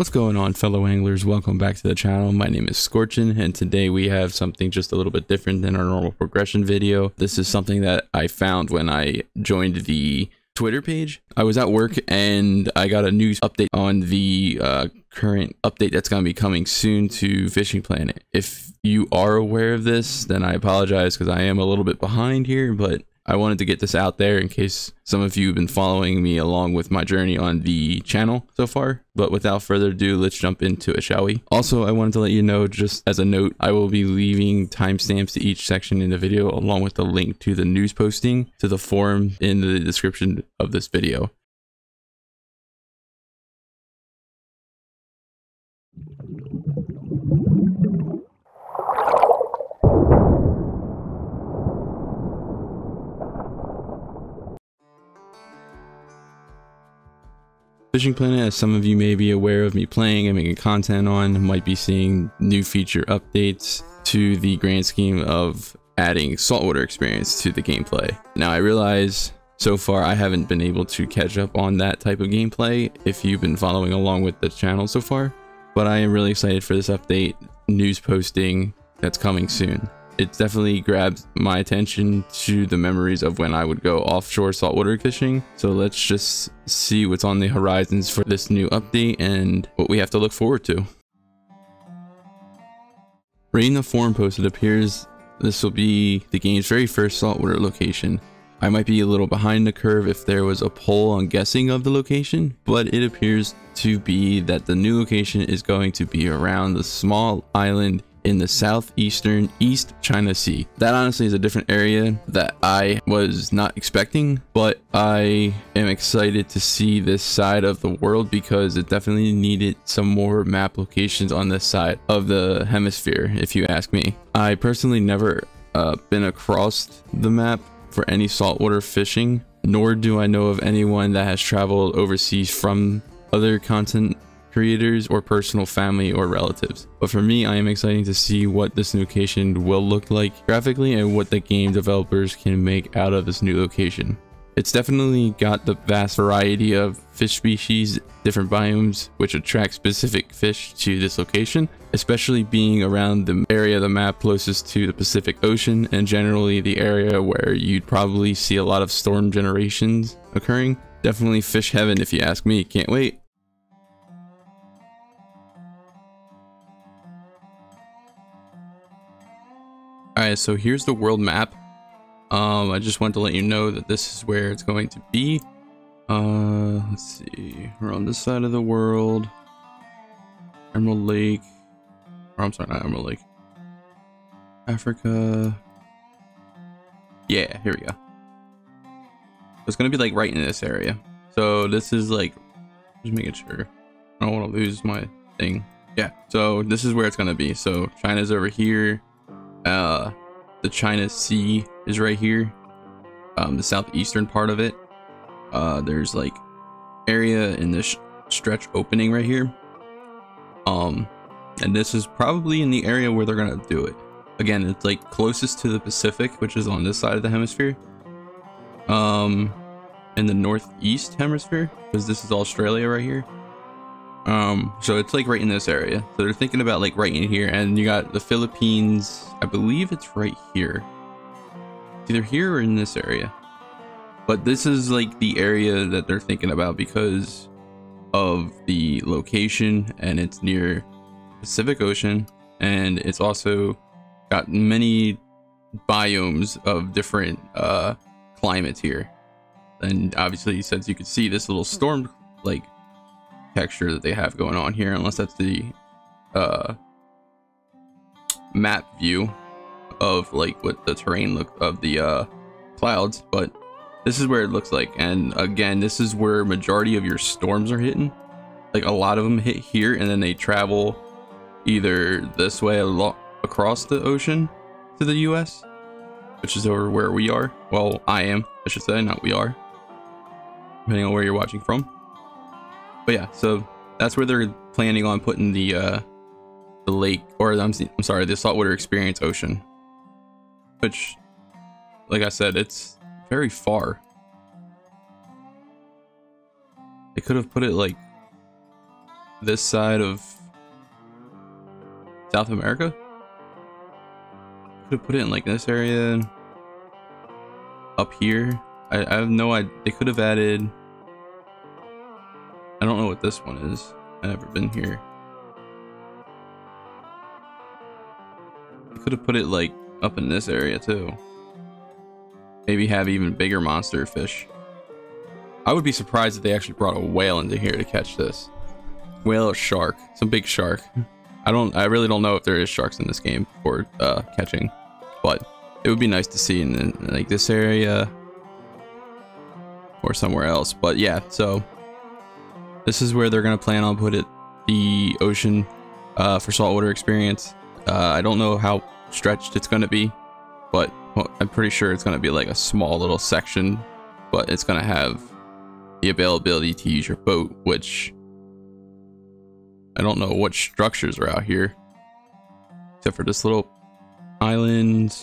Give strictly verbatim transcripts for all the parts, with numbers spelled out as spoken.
What's going on, fellow anglers? Welcome back to the channel. My name is Scorchin, and today we have something just a little bit different than our normal progression video. This is something that I found when I joined the Twitter page. I was at work and I got a news update on the uh, current update that's going to be coming soon to Fishing Planet. If you are aware of this, then I apologize because I am a little bit behind here, but I wanted to get this out there in case some of you have been following me along with my journey on the channel so far. But without further ado, let's jump into it, shall we? Also, I wanted to let you know, just as a note, I will be leaving timestamps to each section in the video along with the link to the news posting to the forum in the description of this video. Fishing Planet, as some of you may be aware of me playing and making content on, might be seeing new feature updates to the grand scheme of adding Saltwater Experience to the gameplay. Now, I realize so far I haven't been able to catch up on that type of gameplay if you've been following along with the channel so far, but I am really excited for this update news posting that's coming soon. It definitely grabbed my attention to the memories of when I would go offshore saltwater fishing. So let's just see what's on the horizons for this new update and what we have to look forward to. Right in the forum post, it appears this will be the game's very first saltwater location. I might be a little behind the curve if there was a poll on guessing of the location, but it appears to be that the new location is going to be around the small island in the southeastern East China Sea. That honestly is a different area that I was not expecting, but I am excited to see this side of the world because it definitely needed some more map locations on this side of the hemisphere, if you ask me. I personally never uh, been across the map for any saltwater fishing, nor do I know of anyone that has traveled overseas from other continents creators or personal family or relatives. But for me, I am excited to see what this new location will look like graphically and what the game developers can make out of this new location. It's definitely got the vast variety of fish species, different biomes, which attract specific fish to this location, especially being around the area of the map closest to the Pacific Ocean and generally the area where you'd probably see a lot of storm generations occurring. Definitely fish heaven if you ask me, can't wait. Alright, so here's the world map. Um, I just wanted to let you know that this is where it's going to be. Uh, let's see. We're on this side of the world. Emerald Lake. Or I'm sorry, not Emerald Lake. Africa. Yeah, here we go. It's going to be like right in this area. So this is like, just making sure. I don't want to lose my thing. Yeah, so this is where it's going to be. So China's over here. Uh, the China Sea is right here, um, the southeastern part of it. Uh, there's like area in this stretch opening right here. Um, and this is probably in the area where they're going to do it. Again, it's like closest to the Pacific, which is on this side of the hemisphere. Um, in the northeast hemisphere, because this is Australia right here. Um, so it's like right in this area. So they're thinking about like right in here, and you got the Philippines. I believe it's right here. It's either here or in this area. But this is like the area that they're thinking about because of the location, and it's near Pacific Ocean, and it's also got many biomes of different uh, climates here. And obviously, since you can see this little storm like texture that they have going on here, unless that's the uh map view of like what the terrain look of the uh clouds, but this is where it looks like. And again, this is where majority of your storms are hitting. Like a lot of them hit here, and then they travel either this way a lot across the ocean to the U S, which is over where we are. Well, I am, I should say, not we are, depending on where you're watching from. But yeah, so that's where they're planning on putting the uh, the lake, or I'm, I'm sorry, the Saltwater Experience ocean. Which, like I said, it's very far. They could have put it like this side of South America. Could put it in like this area up here. I, I have no idea. They could have added, I don't know what this one is. I've never been here. They could have put it like up in this area too. Maybe have even bigger monster fish. I would be surprised if they actually brought a whale into here to catch this. Whale or shark, some big shark. I don't, I really don't know if there is sharks in this game for uh, catching, but it would be nice to see in, in like this area or somewhere else. But yeah, so this is where they're gonna plan on put it, the ocean uh, for Saltwater Experience. Uh, I don't know how stretched it's gonna be, but well, I'm pretty sure it's gonna be like a small little section, but it's gonna have the availability to use your boat, which I don't know what structures are out here except for this little island,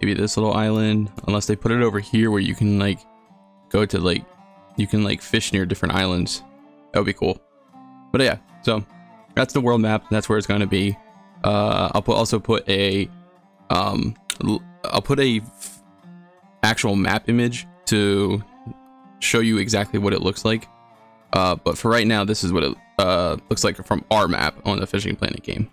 maybe this little island, unless they put it over here where you can like go to like, you can like fish near different islands. That would be cool. But yeah, so that's the world map. That's where it's going to be. Uh, I'll put, also put a, um, I'll put a f actual map image to show you exactly what it looks like. Uh, but for right now, this is what it uh, looks like from our map on the Fishing Planet game.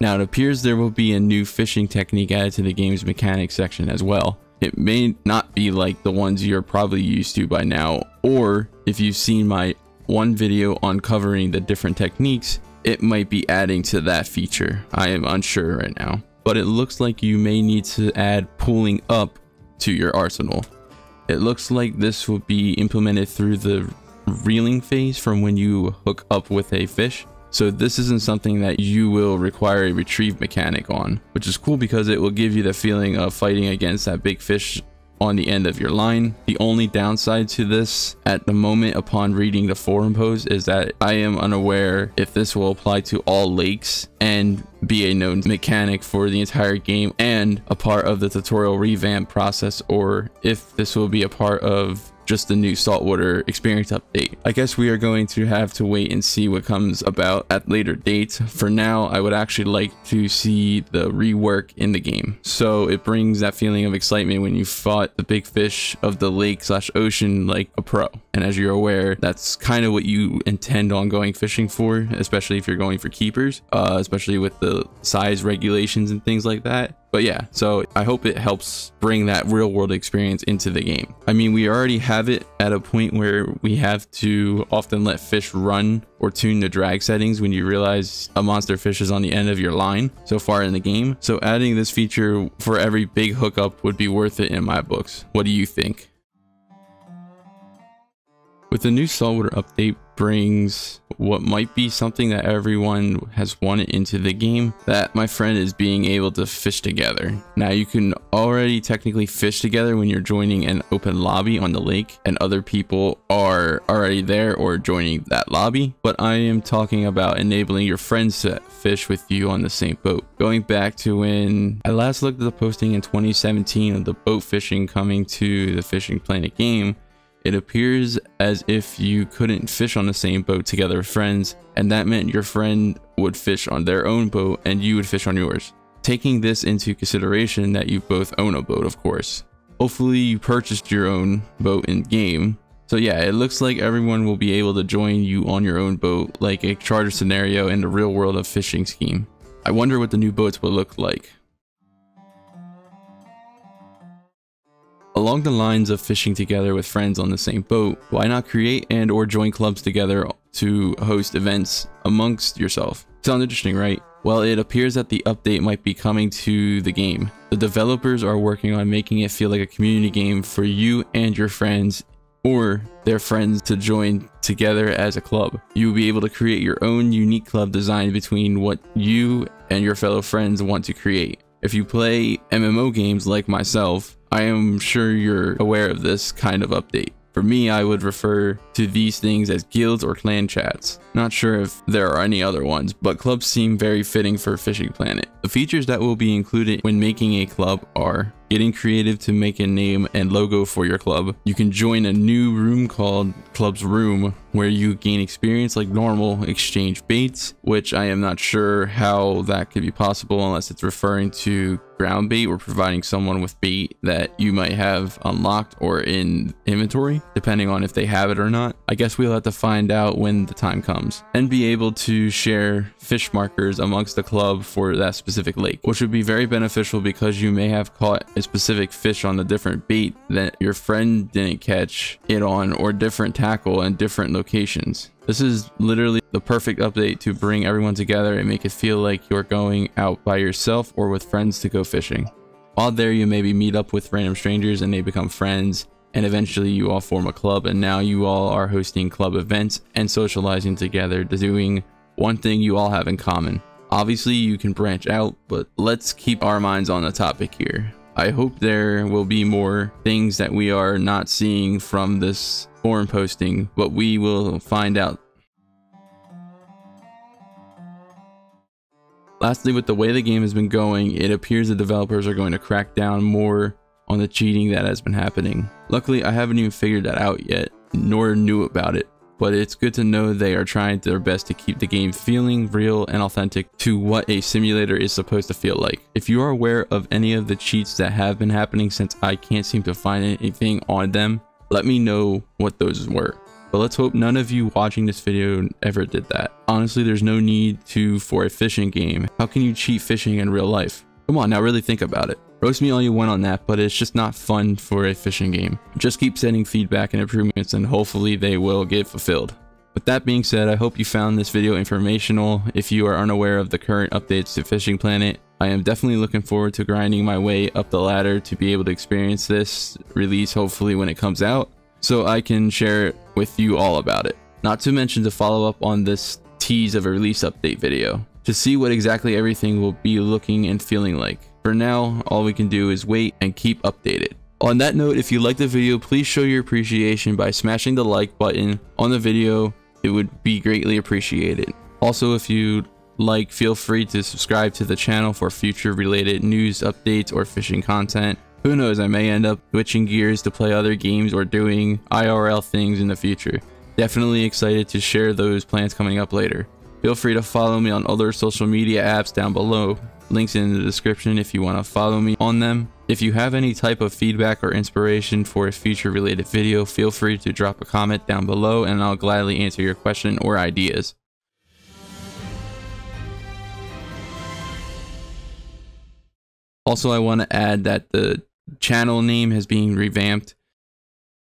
Now, it appears there will be a new fishing technique added to the game's mechanics section as well. It may not be like the ones you're probably used to by now, or if you've seen my one video on covering the different techniques, it might be adding to that feature. I am unsure right now. But it looks like you may need to add pulling up to your arsenal. It looks like this will be implemented through the reeling phase from when you hook up with a fish. So this isn't something that you will require a retrieve mechanic on, which is cool because it will give you the feeling of fighting against that big fish on the end of your line. The only downside to this at the moment upon reading the forum post is that I am unaware if this will apply to all lakes and be a known mechanic for the entire game and a part of the tutorial revamp process, or if this will be a part of just the new Saltwater Experience update. I guess we are going to have to wait and see what comes about at later dates. For now, I would actually like to see the rework in the game, so it brings that feeling of excitement when you fought the big fish of the lake slash ocean like a pro. And as you're aware, that's kind of what you intend on going fishing for, especially if you're going for keepers, uh, especially with the size regulations and things like that. But yeah, so I hope it helps bring that real world experience into the game. I mean, we already have it at a point where we have to often let fish run or tune the drag settings when you realize a monster fish is on the end of your line so far in the game. So adding this feature for every big hookup would be worth it in my books. What do you think? With the new Saltwater update brings what might be something that everyone has wanted into the game, that my friend is being able to fish together. Now you can already technically fish together when you're joining an open lobby on the lake and other people are already there or joining that lobby, but I am talking about enabling your friends to fish with you on the same boat. Going back to when I last looked at the posting in twenty seventeen of the boat fishing coming to the Fishing Planet game, it appears as if you couldn't fish on the same boat together with friends, and that meant your friend would fish on their own boat and you would fish on yours. Taking this into consideration that you both own a boat, of course. Hopefully you purchased your own boat in game. So yeah, it looks like everyone will be able to join you on your own boat, like a charter scenario in the real world of fishing scheme. I wonder what the new boats will look like. Along the lines of fishing together with friends on the same boat, why not create and or join clubs together to host events amongst yourself? Sounds interesting, right? Well, it appears that the update might be coming to the game. The developers are working on making it feel like a community game for you and your friends or their friends to join together as a club. You'll be able to create your own unique club designed between what you and your fellow friends want to create. If you play M M O games like myself, I am sure you're aware of this kind of update. For me, I would refer to these things as guilds or clan chats. Not sure if there are any other ones, but clubs seem very fitting for Fishing Planet. The features that will be included when making a club are getting creative to make a name and logo for your club. You can join a new room called Club's Room, where you gain experience like normal, exchange baits, which I am not sure how that could be possible unless it's referring to ground bait or providing someone with bait that you might have unlocked or in inventory, depending on if they have it or not. I guess we'll have to find out when the time comes, and be able to share fish markers amongst the club for that specific lake, which would be very beneficial because you may have caught a specific fish on the different bait that your friend didn't catch it on, or different tackle and different locations. This is literally the perfect update to bring everyone together and make it feel like you're going out by yourself or with friends to go fishing. While there, you maybe meet up with random strangers and they become friends, and eventually you all form a club, and now you all are hosting club events and socializing together, doing one thing you all have in common. Obviously, you can branch out, but let's keep our minds on the topic here. I hope there will be more things that we are not seeing from this forum posting, but we will find out. Lastly, with the way the game has been going, it appears the developers are going to crack down more on the cheating that has been happening. Luckily, I haven't even figured that out yet, nor knew about it, but it's good to know they are trying their best to keep the game feeling real and authentic to what a simulator is supposed to feel like. If you are aware of any of the cheats that have been happening, since I can't seem to find anything on them, let me know what those were. But let's hope none of you watching this video ever did that. Honestly, there's no need to for a fishing game. How can you cheat fishing in real life? Come on now, really think about it. Roast me all you want on that, but it's just not fun for a fishing game. Just keep sending feedback and improvements, and hopefully they will get fulfilled. With that being said, I hope you found this video informational. If you are unaware of the current updates to Fishing Planet, I am definitely looking forward to grinding my way up the ladder to be able to experience this release, hopefully when it comes out, so I can share it with you all about it. Not to mention to follow up on this tease of a release update video to see what exactly everything will be looking and feeling like. For now, all we can do is wait and keep updated. On that note, if you liked the video, please show your appreciation by smashing the like button on the video. It would be greatly appreciated. Also, if you like, feel free to subscribe to the channel for future related news updates or fishing content. Who knows, I may end up switching gears to play other games or doing I R L things in the future. Definitely excited to share those plans coming up later. Feel free to follow me on other social media apps down below. Links in the description if you want to follow me on them. If you have any type of feedback or inspiration for a future related video, feel free to drop a comment down below and I'll gladly answer your question or ideas. Also, I want to add that the channel name has been revamped.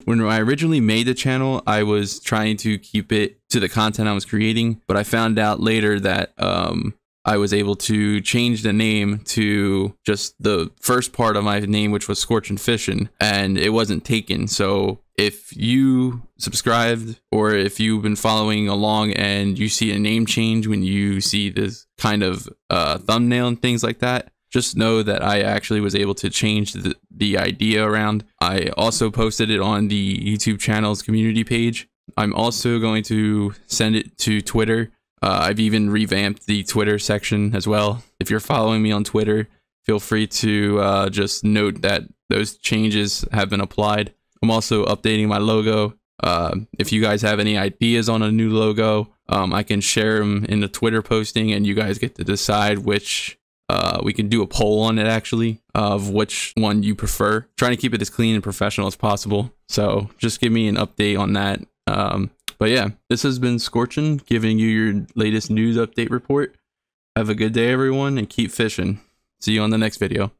When I originally made the channel, I was trying to keep it to the content I was creating, but I found out later that um, I was able to change the name to just the first part of my name, which was Scorchin' Fishin', and it wasn't taken. So if you subscribed, or if you've been following along and you see a name change when you see this kind of uh, thumbnail and things like that, just know that I actually was able to change the, the idea around. I also posted it on the YouTube channel's community page. I'm also going to send it to Twitter. Uh, I've even revamped the Twitter section as well. If you're following me on Twitter, feel free to uh, just note that those changes have been applied. I'm also updating my logo. Uh, if you guys have any ideas on a new logo, um, I can share them in the Twitter posting, and you guys get to decide which... Uh, we can do a poll on it, actually, of which one you prefer. Trying to keep it as clean and professional as possible. So just give me an update on that. Um, but yeah, this has been Scorchin', giving you your latest news update report. Have a good day, everyone, and keep fishing. See you on the next video.